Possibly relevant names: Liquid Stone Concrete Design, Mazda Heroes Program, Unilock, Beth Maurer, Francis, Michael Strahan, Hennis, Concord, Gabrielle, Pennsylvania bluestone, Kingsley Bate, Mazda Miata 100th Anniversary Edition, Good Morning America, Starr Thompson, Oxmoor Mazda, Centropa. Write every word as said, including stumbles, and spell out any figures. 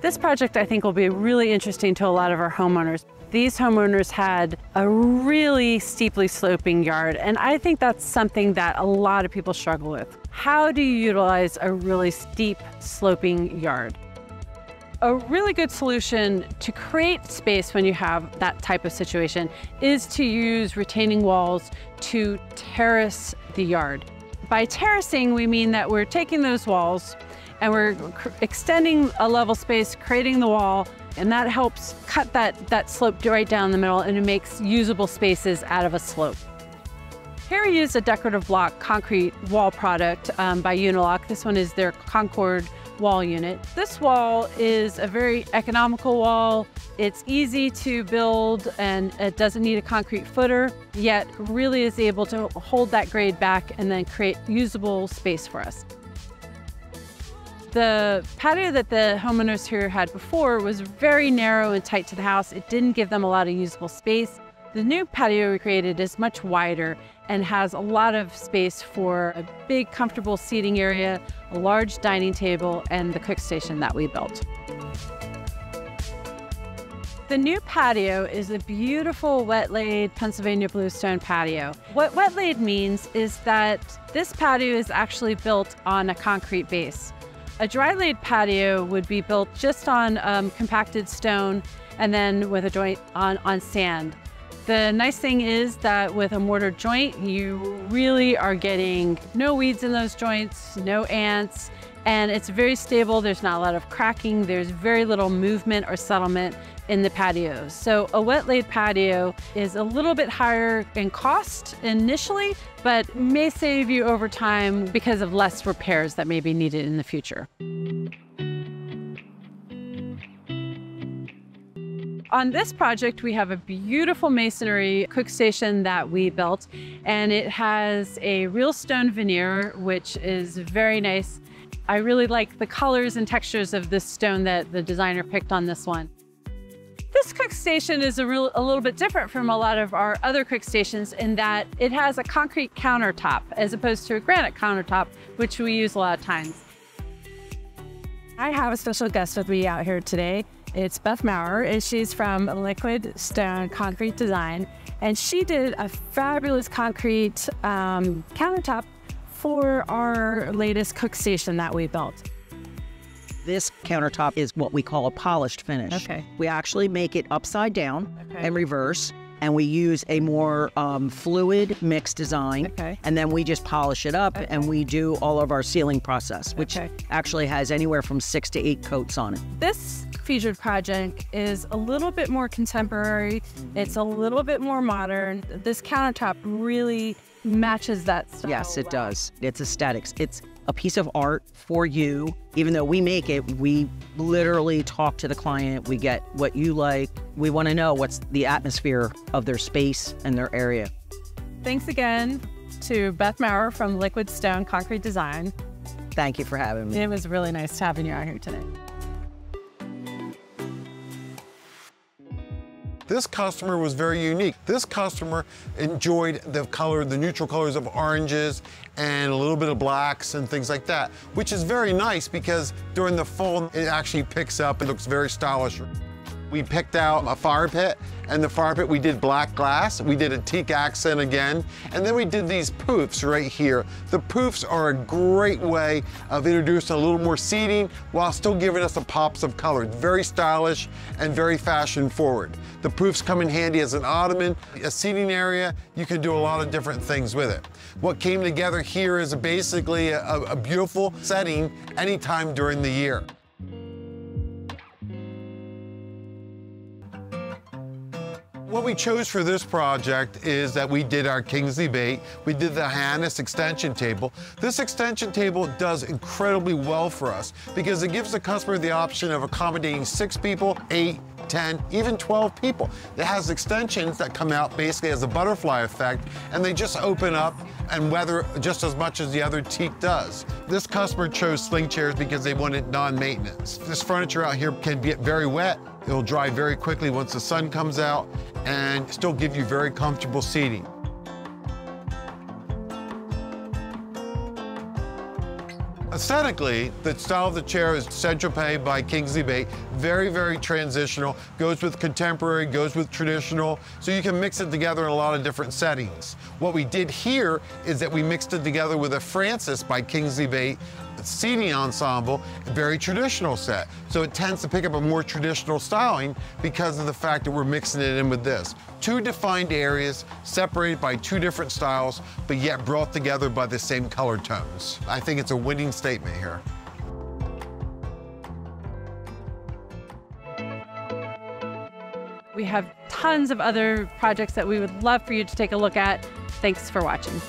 This project, I think, will be really interesting to a lot of our homeowners. These homeowners had a really steeply sloping yard, and I think that's something that a lot of people struggle with. How do you utilize a really steep sloping yard? A really good solution to create space when you have that type of situation is to use retaining walls to terrace the yard. By terracing, we mean that we're taking those walls and we're extending a level space, creating the wall, and that helps cut that, that slope right down the middle, and it makes usable spaces out of a slope. Here we use a decorative block concrete wall product um, by Unilock. This one is their Concord wall unit. This wall is a very economical wall. It's easy to build and it doesn't need a concrete footer, yet really is able to hold that grade back and then create usable space for us. The patio that the homeowners here had before was very narrow and tight to the house. It didn't give them a lot of usable space. The new patio we created is much wider and has a lot of space for a big, comfortable seating area, a large dining table, and the cook station that we built. The new patio is a beautiful wet-laid Pennsylvania bluestone patio. What wet-laid means is that this patio is actually built on a concrete base. A dry-laid patio would be built just on um, compacted stone and then with a joint on, on sand. The nice thing is that with a mortar joint, you really are getting no weeds in those joints, no ants, and it's very stable. There's not a lot of cracking. There's very little movement or settlement in the patio. So a wet-laid patio is a little bit higher in cost initially, but may save you over time because of less repairs that may be needed in the future. On this project, we have a beautiful masonry cook station that we built, and it has a real stone veneer, which is very nice. I really like the colors and textures of this stone that the designer picked on this one. This cook station is a, real, a little bit different from a lot of our other cook stations in that it has a concrete countertop as opposed to a granite countertop, which we use a lot of times. I have a special guest with me out here today. It's Beth Maurer, and she's from Liquid Stone Concrete Design, and she did a fabulous concrete um, countertop for our latest cook station that we built. This countertop is what we call a polished finish. Okay. We actually make it upside down okay. and reverse, and we use a more um, fluid mix design, okay. and then we just polish it up, okay. and we do all of our sealing process, which okay. actually has anywhere from six to eight coats on it. This featured project is a little bit more contemporary. It's a little bit more modern. This countertop really matches that style. Yes, it well. does. It's aesthetics. It's a piece of art for you. Even though we make it, we literally talk to the client. We get what you like. We want to know what's the atmosphere of their space and their area. Thanks again to Beth Maurer from Liquid Stone Concrete Design. Thank you for having me. It was really nice having you out here today. This customer was very unique. This customer enjoyed the color, the neutral colors of oranges and a little bit of blacks and things like that, which is very nice because during the fall, it actually picks up and looks very stylish. We picked out a fire pit, and the fire pit we did black glass, we did a teak accent again, and then we did these poofs right here. The poofs are a great way of introducing a little more seating while still giving us the pops of color. Very stylish and very fashion forward. The poofs come in handy as an ottoman, a seating area. You can do a lot of different things with it. What came together here is basically a, a beautiful setting anytime during the year. What we chose for this project is that we did our Kingsley Bate, we did the Hennis extension table. This extension table does incredibly well for us because it gives the customer the option of accommodating six people, eight, ten, even twelve people. It has extensions that come out basically as a butterfly effect, and they just open up and weather just as much as the other teak does. This customer chose sling chairs because they wanted non-maintenance. This furniture out here can get very wet. It'll dry very quickly once the sun comes out and still give you very comfortable seating. Aesthetically, the style of the chair is Centropa by Kingsley Bate. Very, very transitional. Goes with contemporary, goes with traditional. So you can mix it together in a lot of different settings. What we did here is that we mixed it together with a Francis by Kingsley Bate seating ensemble, a very traditional set. So it tends to pick up a more traditional styling because of the fact that we're mixing it in with this. Two defined areas, separated by two different styles, but yet brought together by the same color tones. I think it's a winning statement here. We have tons of other projects that we would love for you to take a look at. Thanks for watching.